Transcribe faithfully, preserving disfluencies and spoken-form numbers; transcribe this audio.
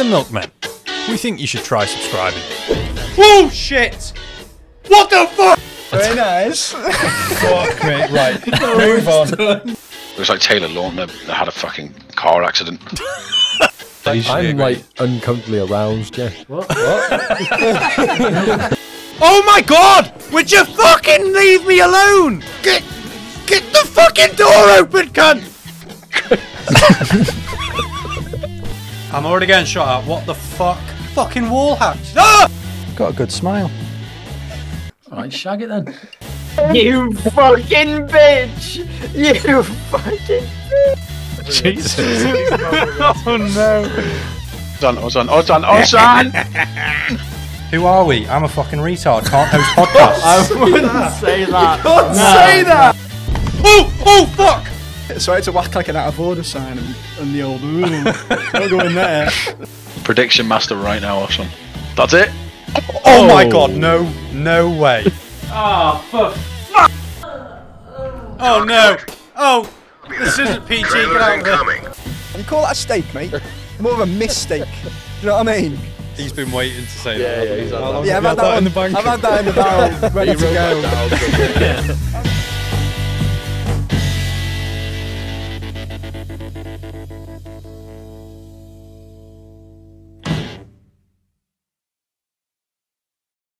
the Milkmen. We think you should try subscribing. Whoa, shit! What the fuck? Very nice. Fuck me, right, move on. It was like Taylor Lawton that had a fucking car accident. I'm like uncomfortably aroused, yeah. What? What? Oh my god! Would you fucking leave me alone? Get, get the fucking door open, cunt! I'm already getting shot at. What the fuck? Fucking wall hacks. Ah! Got a good smile. Alright, shag it then. You fucking bitch! You fucking bitch! Jesus. Oh no. Done, oh son, oh son, oh son! Who are we? I'm a fucking retard. Can't host podcasts. I wouldn't say that. You can't no. say that! Oh! Oh fuck! So I had to whack like an out of order sign and, and the old ooh. Don't go in there. Prediction master right now, Austin. That's it? Oh, oh my god, no, no way. Ah, oh, fuck. Oh no. Oh, this isn't P G, get out of here. You call that a steak, mate? More of a mistake. Do you know what I mean? He's been waiting to say yeah, that. Yeah, yeah, he's had that. Yeah, I've had that, that in the bank. I've had that in the barrel, ready to go.